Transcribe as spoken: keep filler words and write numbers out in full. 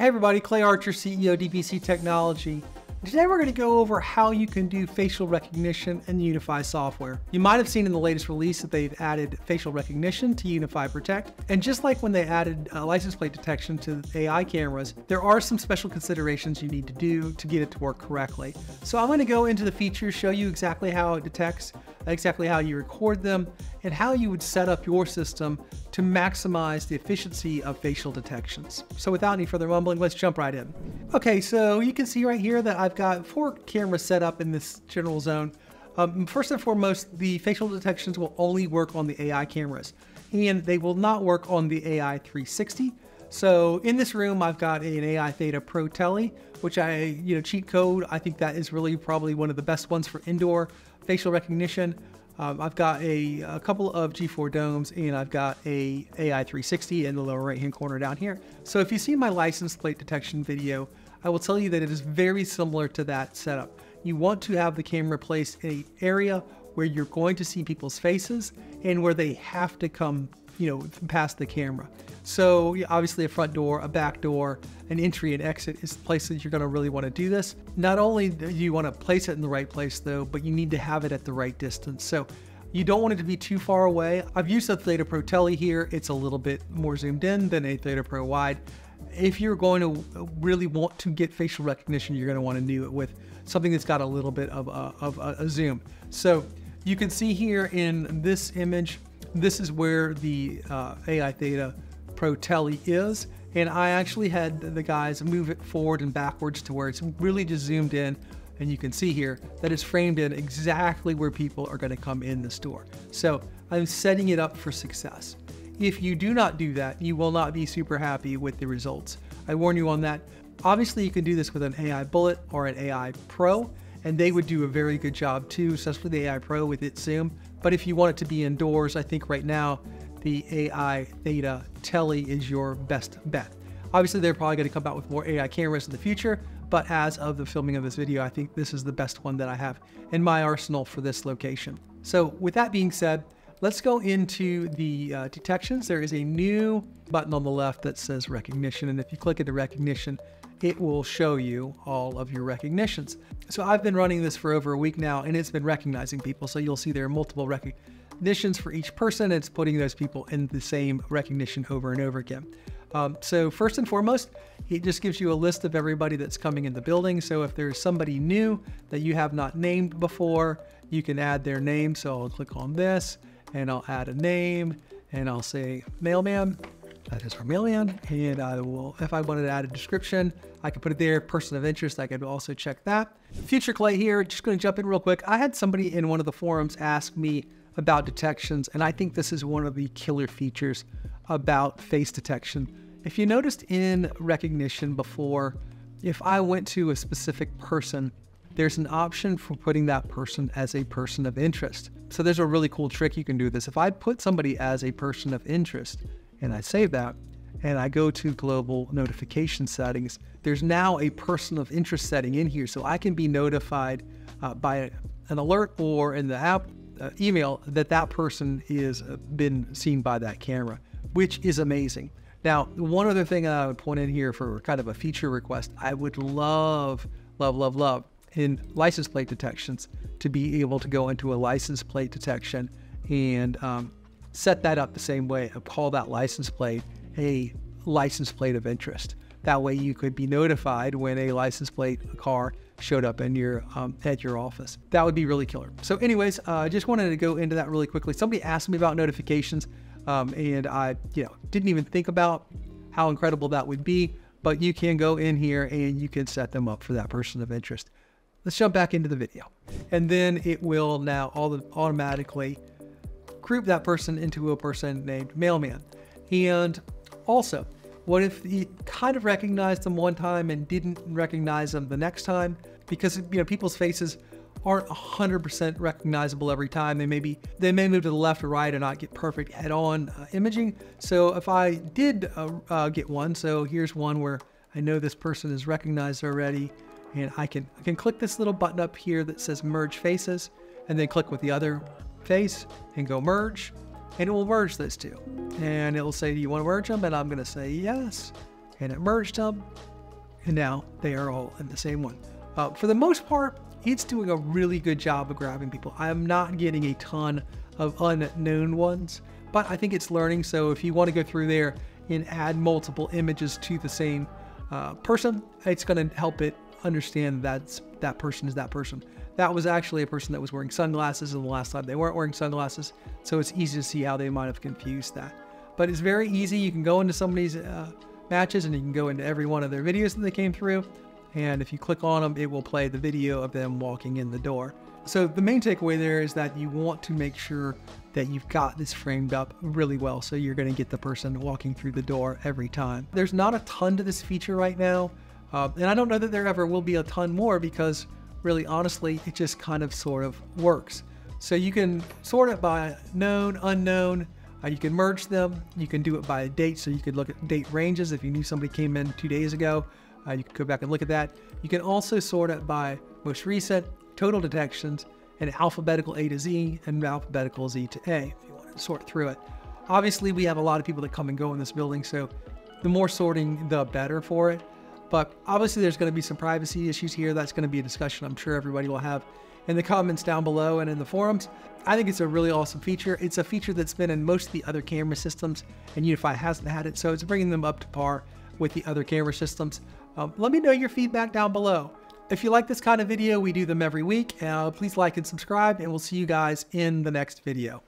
Hey everybody, Clay Archer, C E O, D P C Technology. Today we're going to go over how you can do facial recognition in Unifi software. You might have seen in the latest release that they've added facial recognition to Unifi Protect. And just like when they added uh, license plate detection to A I cameras, there are some special considerations you need to do to get it to work correctly. So I'm going to go into the features, show you exactly how it detects, exactly how you record them, and how you would set up your system to maximize the efficiency of facial detections. So without any further mumbling, let's jump right in. Okay, so you can see right here that I've got four cameras set up in this general zone. Um, first and foremost, the facial detections will only work on the A I cameras, and they will not work on the A I three sixty. So in this room, I've got an A I Theta Pro Tele, which I, you know, cheat code. I think that is really probably one of the best ones for indoor facial recognition. Um, I've got a, a couple of G four domes, and I've got a A I three sixty in the lower right-hand corner down here. So if you see my license plate detection video, I will tell you that it is very similar to that setup. You want to have the camera placed in an area where you're going to see people's faces and where they have to come, you know, past the camera. So obviously a front door, a back door, an entry and exit is the places you're gonna really wanna do this. Not only do you wanna place it in the right place though, but you need to have it at the right distance. So you don't want it to be too far away. I've used the Theta Pro Tele here. It's a little bit more zoomed in than a Theta Pro Wide. If you're going to really want to get facial recognition, you're gonna wanna do it with something that's got a little bit of a, of a, a zoom. So you can see here in this image, this is where the uh, A I Theta Pro Tele is, and I actually had the guys move it forward and backwards to where it's really just zoomed in, and you can see here that it's framed in exactly where people are going to come in the store. So I'm setting it up for success. If you do not do that, you will not be super happy with the results. I warn you on that. Obviously, you can do this with an A I Bullet or an A I Pro, and they would do a very good job too, especially the A I Pro with its zoom. But if you want it to be indoors, I think right now, the A I Theta Tele is your best bet. Obviously, they're probably gonna come out with more A I cameras in the future, but as of the filming of this video, I think this is the best one that I have in my arsenal for this location. So with that being said, let's go into the uh, detections. There is a new button on the left that says recognition, and if you click into recognition, it will show you all of your recognitions. So I've been running this for over a week now, and it's been recognizing people. So you'll see there are multiple recognitions for each person. It's putting those people in the same recognition over and over again. Um, so first and foremost, it just gives you a list of everybody that's coming in the building. So if there's somebody new that you have not named before, you can add their name. So I'll click on this and I'll add a name and I'll say mailman. That is for mailman, and I will, if I wanted to add a description, I could put it there, person of interest, I could also check that. Future Clay here, just gonna jump in real quick. I had somebody in one of the forums ask me about detections, and I think this is one of the killer features about face detection. If you noticed in recognition before, if I went to a specific person, there's an option for putting that person as a person of interest. So there's a really cool trick you can do this. If I put somebody as a person of interest, and I save that, and I go to global notification settings, there's now a person of interest setting in here. So I can be notified uh, by an alert or in the app uh, email that that person is uh, been seen by that camera, which is amazing. Now, one other thing I would point in here for kind of a feature request, I would love, love, love, love in license plate detections to be able to go into a license plate detection and, um, set that up the same way and call that license plate a license plate of interest. That way you could be notified when a license plate car showed up in your, um, at your office. That would be really killer. So anyways, I uh, just wanted to go into that really quickly. Somebody asked me about notifications um, and I you know, didn't even think about how incredible that would be, but you can go in here and you can set them up for that person of interest. Let's jump back into the video. And then it will now all the, automatically group that person into a person named mailman. And also, what if you kind of recognized them one time and didn't recognize them the next time? Because, you know, people's faces aren't one hundred percent recognizable every time. They may be, they may move to the left or right and not get perfect head-on uh, imaging. So if I did uh, uh, get one, so here's one where I know this person is recognized already, and I can, I can click this little button up here that says merge faces, and then click with the other face and go merge, and it will merge those two, and it will say, do you want to merge them? And I'm going to say yes, and it merged them, and now they are all in the same one. Uh, for the most part, it's doing a really good job of grabbing people. I'm not getting a ton of unknown ones, but I think it's learning. So if you want to go through there and add multiple images to the same uh, person, it's going to help it understand that's that person is that person. That was actually a person that was wearing sunglasses, and the last time they weren't wearing sunglasses. So it's easy to see how they might have confused that. But it's very easy. You can go into somebody's uh, matches, and you can go into every one of their videos that they came through. And if you click on them, it will play the video of them walking in the door. So the main takeaway there is that you want to make sure that you've got this framed up really well, so you're going to get the person walking through the door every time. There's not a ton to this feature right now. Uh, and I don't know that there ever will be a ton more, because really honestly, it just kind of sort of works. So you can sort it by known, unknown, uh, you can merge them, you can do it by a date. So you could look at date ranges. If you knew somebody came in two days ago, uh, you could go back and look at that. You can also sort it by most recent, total detections, and alphabetical A to Z, and alphabetical Z to A, if you want to sort through it. Obviously, we have a lot of people that come and go in this building, so the more sorting, the better for it. But obviously there's going to be some privacy issues here. That's going to be a discussion I'm sure everybody will have in the comments down below and in the forums. I think it's a really awesome feature. It's a feature that's been in most of the other camera systems, and Unifi hasn't had it. So it's bringing them up to par with the other camera systems. Um, let me know your feedback down below. If you like this kind of video, we do them every week. Uh, please like and subscribe, and we'll see you guys in the next video.